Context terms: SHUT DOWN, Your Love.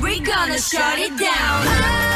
We're gonna shut it down.